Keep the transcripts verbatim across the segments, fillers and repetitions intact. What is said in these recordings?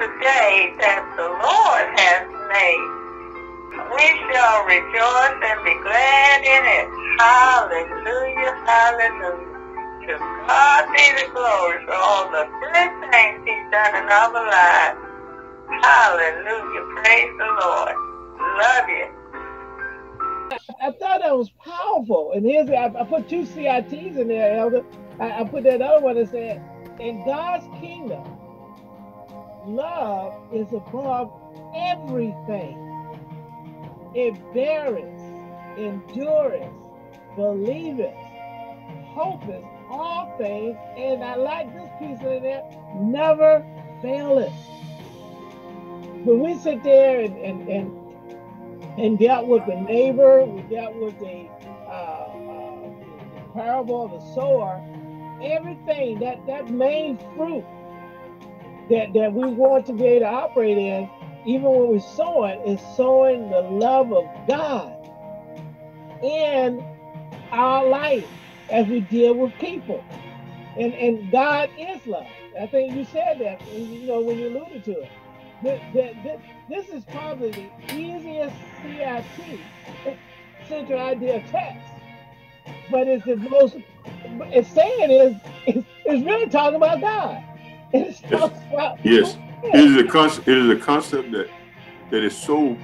the day that the Lord has made. We shall rejoice and be glad in it. Hallelujah, hallelujah. To God be the glory for all the good things He's done in our lives. Hallelujah, praise the Lord. Love you. I thought that was powerful. And here's, I, I put two C I Ts in there, Elder. I, I put that other one that said, in God's kingdom, love is above everything. It beareth, endureth, believeth, hopeth, all things. And I like this piece in there, never faileth. When we sit there and, and, and and dealt with the neighbor, we dealt with the, uh, uh, the parable of the sower, everything, that, that main fruit that, that we want to be able to operate in, even when we're sowing, is sowing the love of God in our life as we deal with people. And, and God is love. I think you said that, you know, when you alluded to it. This, this, this is probably the easiest C I T, central idea text, but it's the most, it's saying is, it's, it's really talking about God. It's yes, about, yes. It is a concept, it is a concept that, that is so,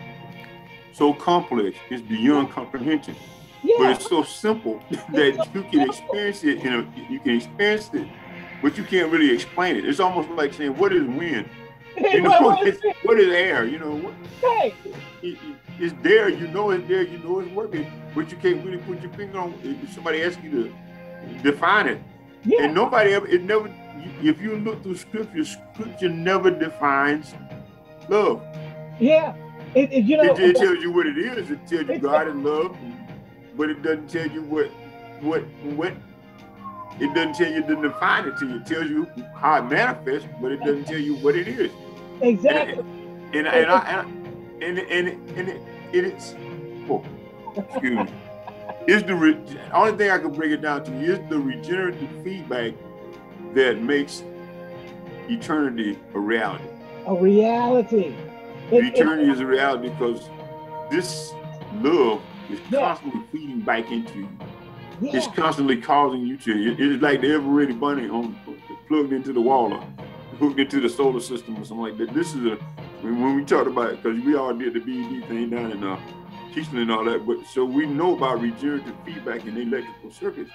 so complex, it's beyond comprehension, yeah. But it's so simple that it's so you can simple. experience it, you know, you can experience it, but you can't really explain it. It's almost like saying, what is wind? You know, what, is it's, what is air? You know, what, hey. it, it, it's there. You know it's there. You know it's working, but you can't really put your finger on. If somebody asks you to define it, yeah. And nobody ever. It never. If you look through scripture, scripture never defines love. Yeah, it, it, you know, it, it tells you what it is. It tells you God is love, but it doesn't tell you what, what, what. It doesn't tell you to define it to you. It tells you how it manifests, but it doesn't tell you what it is. Exactly. And and and I, and, I, and, and, and it, it is. Oh, excuse me. Is the re, only thing I can break it down to is the regenerative feedback that makes eternity a reality. A reality. It, eternity it, is a reality because this love is yeah. constantly feeding back into you. Yeah. It's constantly causing you to. It, it's like the ever-ready bunny on plugged into the wall or hooked into the solar system or something like that. This is a when we talked about it because we all did the B E D thing down in uh, Houston and all that. But so we know about regenerative feedback in the electrical circuits.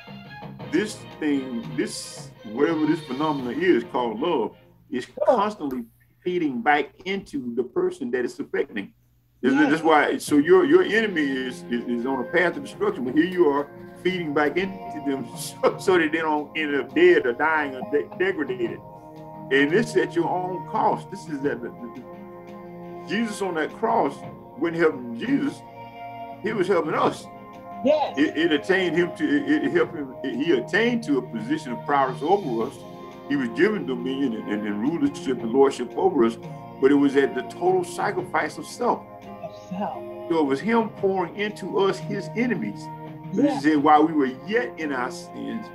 This thing, this whatever this phenomenon is called love, is constantly feeding back into the person that it's affecting. Yeah. That's why. So your your enemy is, is is on a path of destruction, but here you are feeding back into them so, so that they don't end up dead or dying or de degraded. And this at your own cost. This is that Jesus on that cross wasn't helping Jesus; he was helping us. Yes. It, it attained him to. It, it helped him. It, he attained to a position of prowess over us. He was given dominion and, and, and rulership and lordship over us, but it was at the total sacrifice of self. So it was him pouring into us his enemies. But yeah. He said, while we were yet in our sins,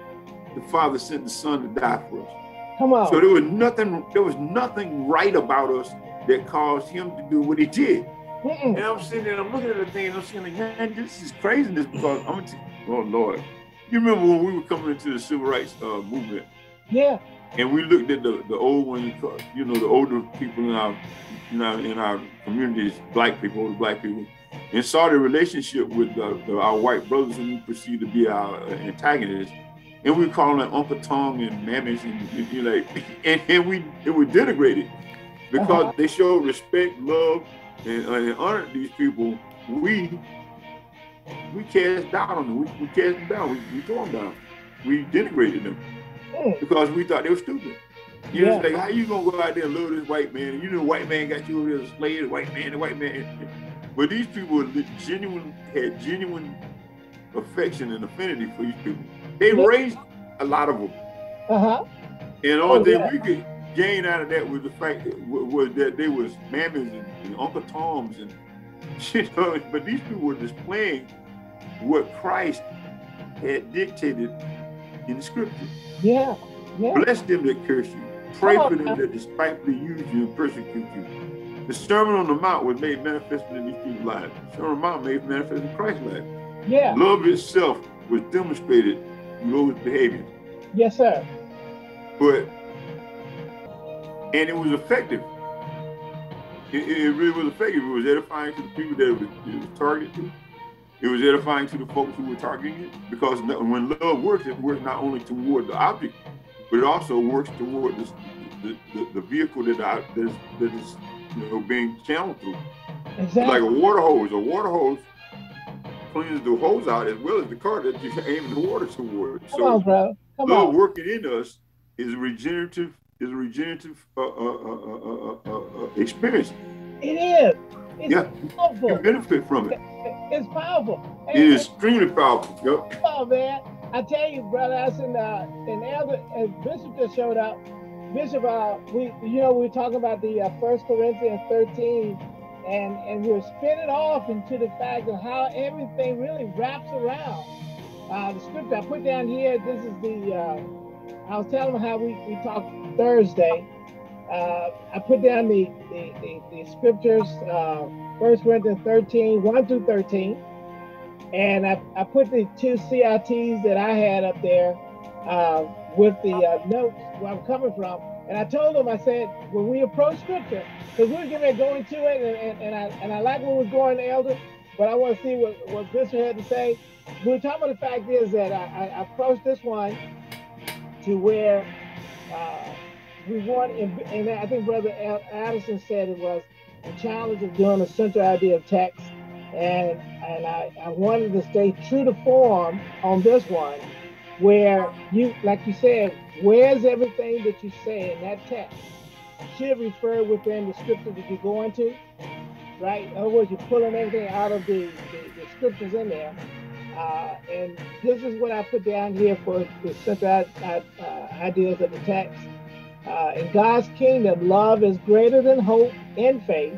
the Father sent the Son to die for us. Come on. So there was nothing, there was nothing right about us that caused him to do what he did. Mm-mm. And I'm sitting there, I'm looking at the thing, and I'm sitting like, man, this is craziness because I'm gonna oh Lord. You remember when we were coming into the Civil Rights uh, Movement? Yeah. And we looked at the, the old ones, you know, the older people in our, in our, in our communities, black people, older black people, and saw the relationship with the, the, our white brothers who we perceived to be our antagonists. And we called them Uncle Tom and Mammies and, and, you know, and, and we it was denigrated because uh-huh. they showed respect, love, and, uh, and honored these people. We, we cast down on them, we, we cast them down, we, we tore them down. We denigrated them. Because we thought they were stupid. You know, yeah. Like, how you gonna go out there and love this white man? And you know, the white man got you over there as a slave, the white man, the white man. But these people were genuine, had genuine affection and affinity for these people. They yeah. raised a lot of them. Uh huh. And all oh, that yeah. we could gain out of that was the fact that was that they was mammies and, and Uncle Toms and you know. But these people were displaying what Christ had dictated in the scripture. Yeah, yeah. Bless them that curse you. Pray for them that despitefully use you and persecute you. The Sermon on the Mount was made manifest in these people's lives. The Sermon on the Mount made manifest in Christ's life. Yeah. Love itself was demonstrated in those behaviors. Yes, sir. But, and it was effective. It, it really was effective. It was edifying to the people that it was, it was targeted to. It was edifying to the folks who were targeting it, because when love works, it works not only toward the object, but it also works toward this, the, the, the vehicle that, I, that, is, that is, you know, being channeled through. Exactly. Like a water hose. A water hose cleans the hose out as well as the car that you're aiming the water toward. Come so on, bro. Come love on. Working in us is a regenerative, is a regenerative uh, uh, uh, uh, uh, uh, experience. It is. It's yeah. Powerful. You benefit from it. It's powerful. It and, is extremely powerful. Yep. Oh man, I tell you, Brother Asim, uh, and Elder, as Bishop just showed up, Bishop, uh, we, you know, we were talking about the uh, First Corinthians thirteen, and and we were spinning off into the fact of how everything really wraps around uh, the scripture. I put down here. This is the. Uh, I was telling them how we we talked Thursday. Uh, I put down the the, the, the scriptures. Uh, First Corinthians thirteen, one through thirteen. And I, I put the two C I Ts that I had up there uh, with the uh, notes where I'm coming from. And I told them, I said, when we approach scripture, because we were getting ready to go into it, and, and, and, I, and I like what was going, Elder, but I want to see what, what Bishop had to say. We were talking about the fact is that I, I approached this one to where uh, we want, and I think Brother L. Addison said it was, the challenge of doing a central idea of text, and and I, I wanted to stay true to form on this one, where you, like you said, where's everything that you say in that text should refer within the scripture that you go into, right? In other words, you're pulling everything out of the, the, the scriptures in there, uh, and this is what I put down here for the central uh, ideas of the text. Uh, in God's kingdom, love is greater than hope and faith.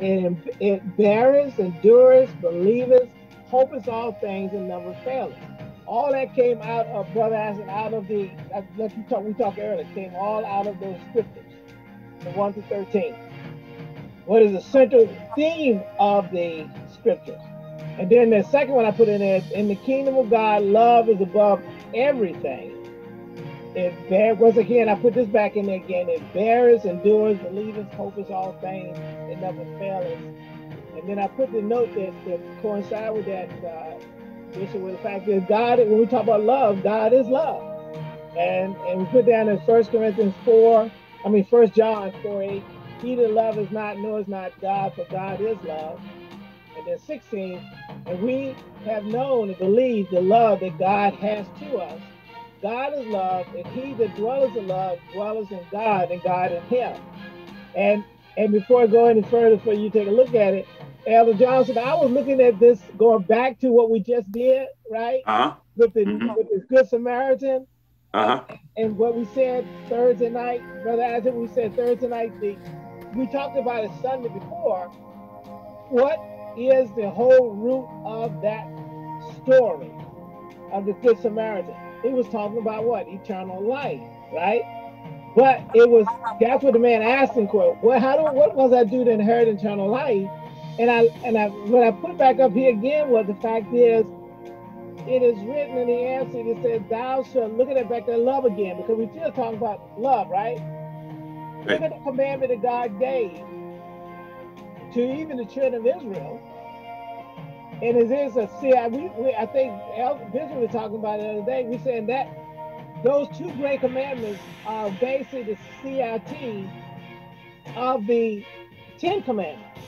It, it beareth, endureth, believeth, hopeth all things, and never faileth. All that came out of, Brother Isaac, out of the, like you talk, we talked earlier, came all out of those scriptures, from one to thirteen. What is the central theme of the scriptures? And then the second one I put in there, in the kingdom of God, love is above everything. It bear, once again, I put this back in there again. It bears, endures, believeth, hopeth all things, it never faileth. And then I put the note that, that coincides with that, uh, issue with the fact that God, when we talk about love, God is love. And and we put down in First Corinthians four, I mean, First John four eight, he that love is not, nor is not God, for God is love. And then sixteen, and we have known and believed the love that God has to us. God is love, and he that dwelleth in love dwelleth in God, and God in him. And and before I go any further, for you take a look at it, Elder Johnson, I was looking at this going back to what we just did, right? Uh-huh. With the mm-hmm. with this Good Samaritan. Uh-huh. And, and what we said Thursday night, Brother Isaac, we said Thursday night, the, we talked about it Sunday before. What is the whole root of that story of the Good Samaritan? It was talking about what? Eternal life, right? But it was, that's what the man asked him, quote, well, how do, what was I do to inherit eternal life? And I, and I, what I put back up here again was the fact is, it is written in the answer, it says, thou shalt, look at that back there, love again, because we're still talking about love, right? Right. Look at the commandment that God gave to even the children of Israel. And it is a, see, I, we, we, I think Elder Bishop was talking about it the other day. We said that those two great commandments are basically the C I T of the Ten Commandments,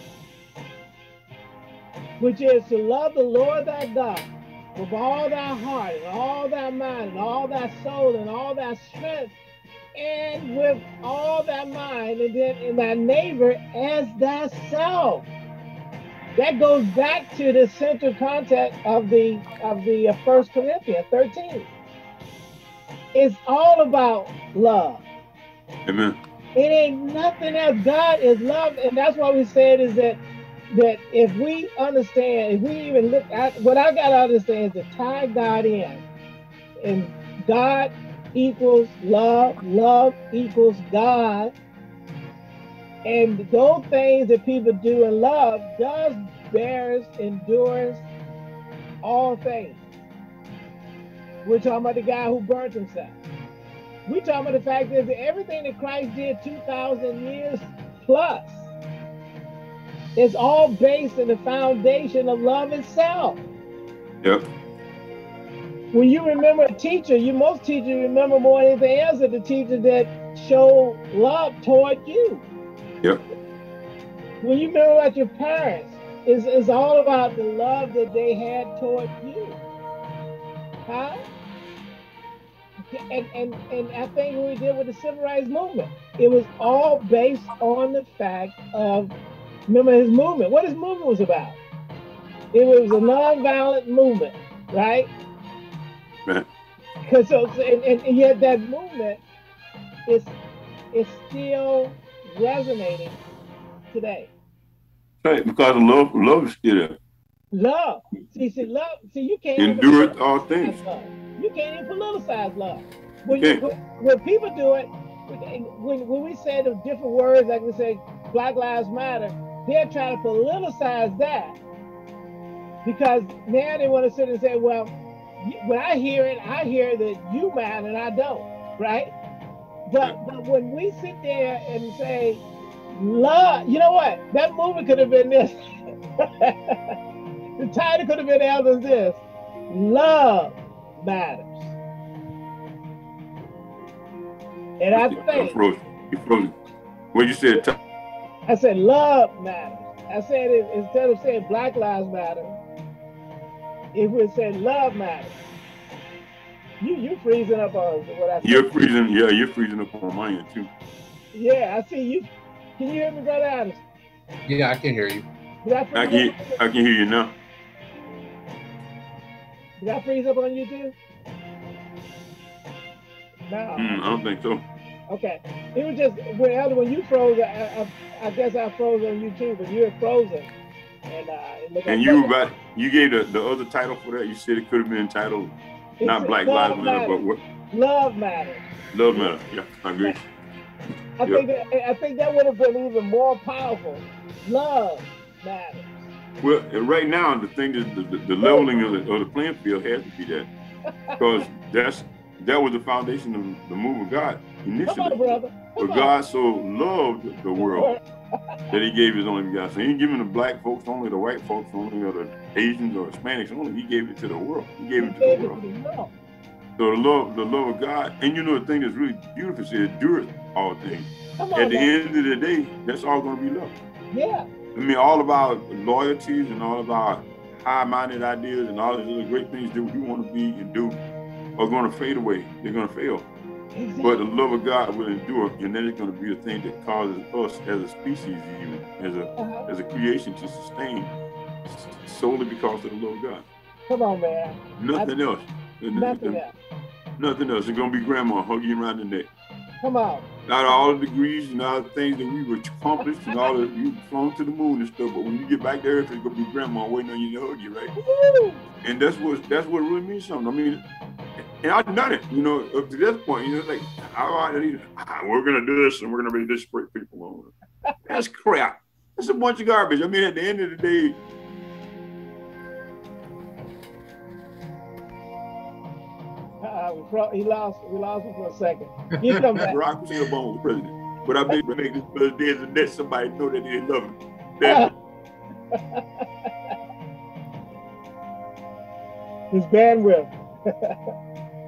which is to love the Lord thy God with all thy heart, and all thy mind, and all thy soul, and all thy strength, and with all thy mind, and then in thy neighbor as thyself. That goes back to the central context of the of the First Corinthians thirteen. It's all about love. Amen. It ain't nothing else. God is love, and that's why we said is that that if we understand, if we even look at what I got to understand is to tie God in, and God equals love, love equals God. And those things that people do in love, God bears, endures all things. We're talking about the guy who burnt himself. We're talking about the fact that everything that Christ did two thousand years plus is all based on the foundation of love itself. Yep. When you remember a teacher, you most teachers remember more than anything else of the teacher that showed love toward you. Yep. When you remember about your parents, it's, it's all about the love that they had toward you. Huh? And, and, and I think what we did with the Civil Rights Movement, it was all based on the fact of, remember his movement, what his movement was about. It was a nonviolent movement, right? Right. Cause so, and, and yet that movement is, is still resonating today. Right, because love, love is still there. Love. See, see, love. See, you can't endure even all things. Love. You can't even politicize love. When, you, when, when people do it, when, when we say the different words, like we say Black Lives Matter, they're trying to politicize that because now they want to sit and say, well, when I hear it, I hear that you mind and I don't, right? But, but when we sit there and say, love, you know what? That movie could have been this. The title could have been Elder's this. Love matters. And I think... You froze. When you said... I said love matters. I said it, instead of saying Black Lives Matter, it would say love matters. You you freezing up on what I said. You're freezing, yeah, you're freezing up on mine too. Yeah, I see you. Can you hear me, Brother Adams? Yeah, I can hear you. Did I, I, can, I can hear you now. Did I freeze up on you too? No. Mm, I don't think so. Okay. It was just, when, when you froze, I, I, I guess I froze on you too, but you were frozen. And, uh, and you about, you gave the, the other title for that. You said it could have been entitled, it's not Black Lives Matter, but what? Love Matters. Love Matters, yeah, I agree. Yeah. I yeah. think that, I think that would have been even more powerful. Love matters. Well, right now the thing is the, the, the leveling of the, of the playing field has to be that, because that's that was the foundation of the move of God initially. Come on, brother. Come but God on. So loved the world that He gave His only begotten. So He didn't give it to black folks only, the white folks only, or the Asians or Hispanics only. He gave it to the world. He gave it to the world. So the love, the love of God, and you know the thing that's really beautiful is it endures all things. On, At the man. end of the day, that's all going to be love. Yeah. I mean, all of our loyalties and all of our high-minded ideas and all these other great things that we want to be and do are going to fade away. They're going to fail. Exactly. But the love of God will endure, and that is going to be a thing that causes us as a species, even as a uh-huh. as a creation, to sustain solely because of the love of God. Come on, man. Nothing I, else. Nothing else. Nothing else. It's gonna be grandma hugging you around the neck. Come on. Out of all the degrees and all the things that we were accomplished and all that, you flown to the moon and stuff, but when you get back there, it's gonna be grandma waiting on you to hug you, right? Woo! And that's what that's what really means something. I mean, and I've done it, you know, up to this point. You know, it's like, all right, we're gonna do this and we're gonna be this for people. That's crap. That's a bunch of garbage. I mean, at the end of the day. He lost. We lost him for a second. You come back. Barack Obama was president, but I made make this president and let somebody know that they love him. That's his bandwidth.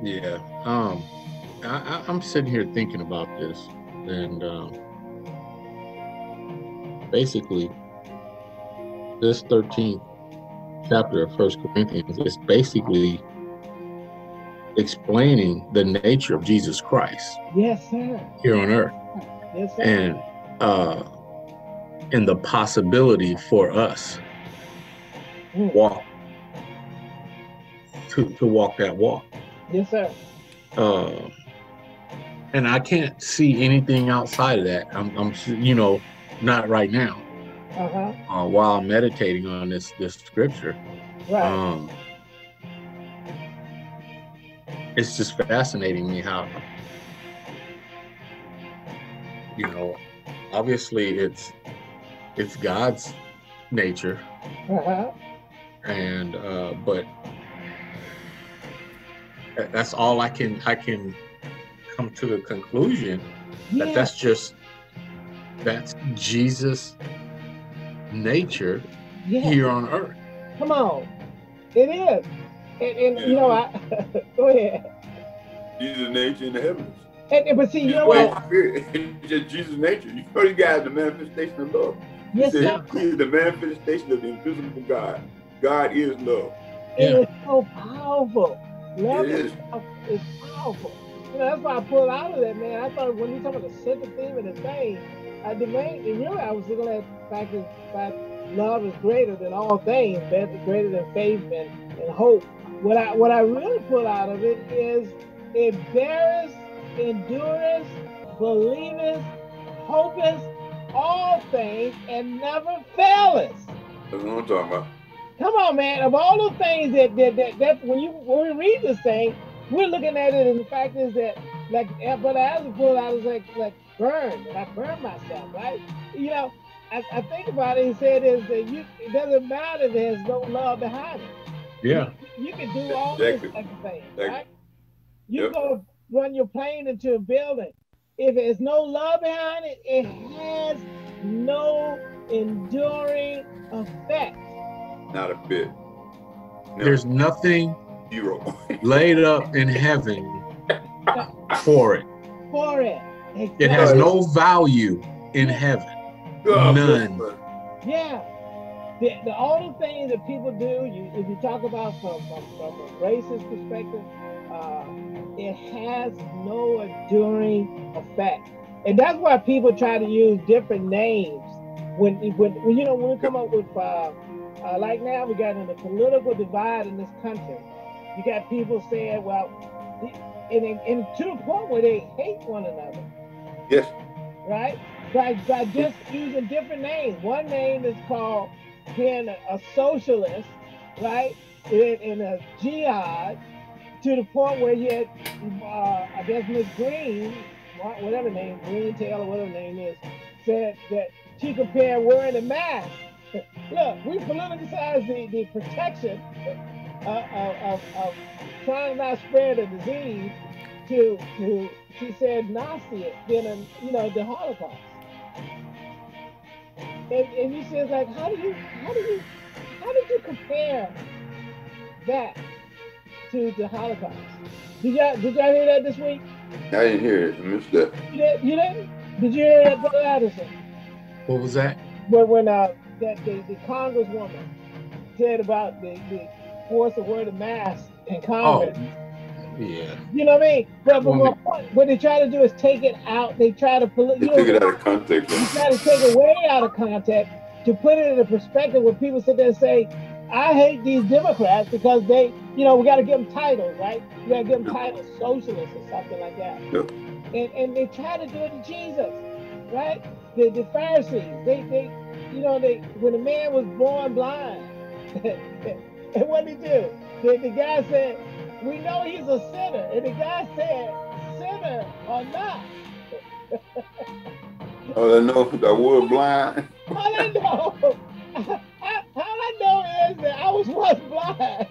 Yeah. Um. I, I, I'm sitting here thinking about this, and um, basically, this thirteenth chapter of First Corinthians is basically explaining the nature of Jesus Christ. Yes, sir. Here on earth. Yes, sir. And uh, and the possibility for us mm. walk to to walk that walk. Yes, sir. Uh, and I can't see anything outside of that. I'm, I'm you know, not right now. Uh-huh. Uh, while I'm meditating on this this scripture. Right. Um, it's just fascinating me how, you know, obviously it's it's God's nature, uh-huh. and uh, but that's all I can I can come to the conclusion yeah. that that's just that's Jesus' nature yeah. here on earth. Come on, it is, and, and yeah. you know I go ahead. Jesus' nature in the heavens. And, and, but see, you know what? It's just Jesus' nature. You know, you guys, the manifestation of love. Yes, he said, he is the manifestation of the invisible God. God is love. It yeah. is so powerful. Love is. is powerful. You know, that's why I pulled out of that, man. I thought when you talk about the central theme of the thing, I demand, really, I was looking at the fact that love is greater than all things. That's greater than faith and, and hope. What I what I really pull out of it is it bears, endureth, believeth, hopeth, all things, and never faileth. That's what I'm talking about. Come on, man. Of all the things that that, that, that when you when we read this thing, we're looking at it, and the fact is that, like, Brother Adam pulled out, is like, like burn, and I burn myself, right? You know, I, I think about it. He said is that you, it doesn't matter if there's no love behind it. Yeah. You, you can do all this type of thing, right? You yep. go run your plane into a building. If there's no love behind it, it has no enduring effect. Not a bit. No. There's nothing Zero. laid up in heaven for it. For it. Exactly. It has no value in heaven. Oh, none. Yeah. The, the only thing that people do, you, if you talk about from, from, from a racist perspective, uh, it has no enduring effect, and that's why people try to use different names. When, when, when you know, when we come up with, uh, uh, like now, we got in a political divide in this country. You got people saying, "Well," and, and to the point where they hate one another. Yes. Right. By by just using different names. One name is called being a, a socialist, right, and, and a jihad. To the point where you had, uh, I guess Miss Green, whatever name, Green Taylor, whatever name is, said that she compared wearing a mask. Look, we politicized the, the protection uh, of, of, of trying not to spread a disease to, to she said, Nazi, then, you know, the Holocaust. And, and you said, like, how do you, how do you, how did you compare that to the Holocaust? Did y'all did y'all hear that this week? I didn't hear it. I missed that. You didn't? You didn't? Did you hear that, Brother Addison? What was that? When when uh that the, the Congresswoman said about the, the force of wearing a mask in Congress. Oh, yeah. You know what I mean? But, but what, what, what they try to do is take it out. They try to pull it. They you take know, it out of context. They try to take it way out of context to put it in a perspective where people sit there and say, I hate these Democrats because they, you know, we got to give them titles, right? We got to give them titles, socialists or something like that. Yep. And and they try to do it to Jesus, right? The, the Pharisees, they, they, you know, they when the man was born blind, and what did he do? The, the guy said, we know he's a sinner. And the guy said, sinner or not. Oh, they know that we're blind. Oh, they know. All I know is that I was once blind,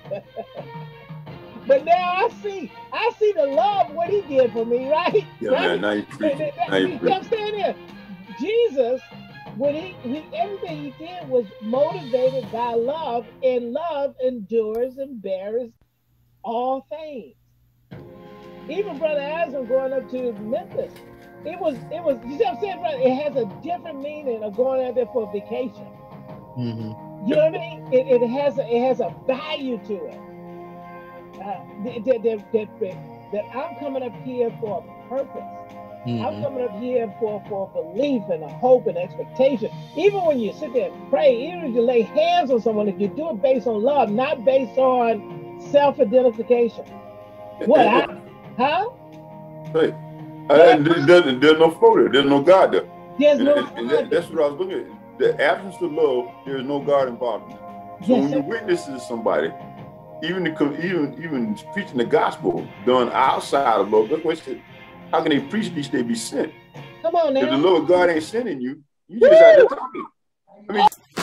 but now I see. I see the love what he did for me, right? Yeah, right? Man, now you understand it. Jesus, when he, he everything he did was motivated by love, and love endures and bears all things. Even Brother Asim going up to Memphis, it was it was. You see what I'm saying, brother? It has a different meaning of going out there for a vacation. Mm-hmm. You know what I mean? It, it has a, it has a value to it. Uh, that, that, that, that I'm coming up here for a purpose. Mm-hmm. I'm coming up here for, for belief and a hope and expectation. Even when you sit there and pray, even if you lay hands on someone, if you do it based on love, not based on self-identification. What? I, huh? Hey, I, there's, there's, there's no photo. There's no God there. There's no and, and that, That's what I was looking at. The absence of love, there is no God involved. So yes, when you witness to somebody, even the, even even preaching the gospel done outside of love. How can they preach if they be sent? Come on now. If the Lord God ain't sending you, you just out there talking. I mean.